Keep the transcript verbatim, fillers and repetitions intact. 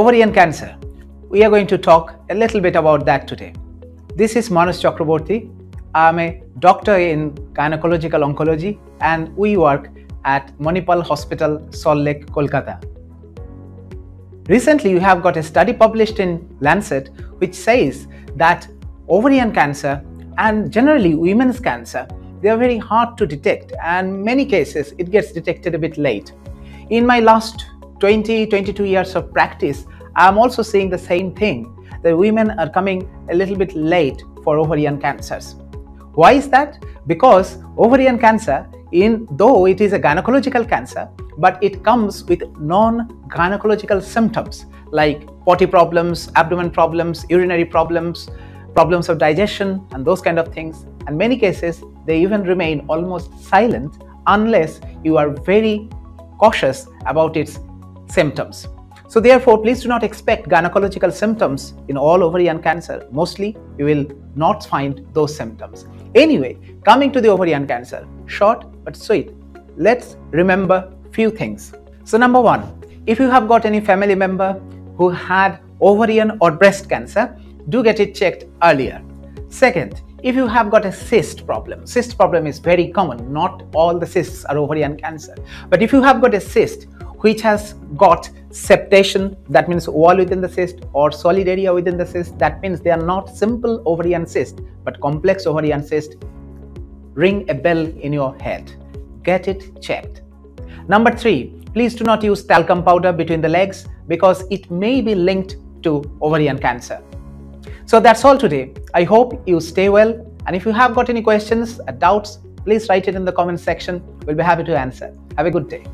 Ovarian cancer. We are going to talk a little bit about that today. This is Manas Chakrabarti. I'm a doctor in Gynaecological Oncology and we work at Manipal Hospital Salt Lake, Kolkata. Recently, we have got a study published in Lancet which says that ovarian cancer and generally women's cancer, they are very hard to detect, and many cases it gets detected a bit late. In my last twenty to twenty-two years of practice, I am also seeing the same thing, that women are coming a little bit late for ovarian cancers. Why is that? Because ovarian cancer, in though it is a gynecological cancer, but it comes with non-gynecological symptoms like potty problems, abdomen problems, urinary problems, problems of digestion and those kind of things. And many cases, they even remain almost silent unless you are very cautious about its symptoms. So therefore, please do not expect gynecological symptoms in all ovarian cancer. Mostly, you will not find those symptoms. Anyway, coming to the ovarian cancer, short but sweet, let's remember few things. So number one, if you have got any family member who had ovarian or breast cancer, do get it checked earlier. Second, if you have got a cyst problem, cyst problem is very common. Not all the cysts are ovarian cancer. But if you have got a cyst which has got septation, that means wall within the cyst or solid area within the cyst, that means they are not simple ovarian cyst but complex ovarian cyst, ring a bell in your head. Get it checked. Number three, please do not use talcum powder between the legs because it may be linked to ovarian cancer. So that's all today. I hope you stay well, and if you have got any questions or doubts, please write it in the comment section. We'll be happy to answer. Have a good day.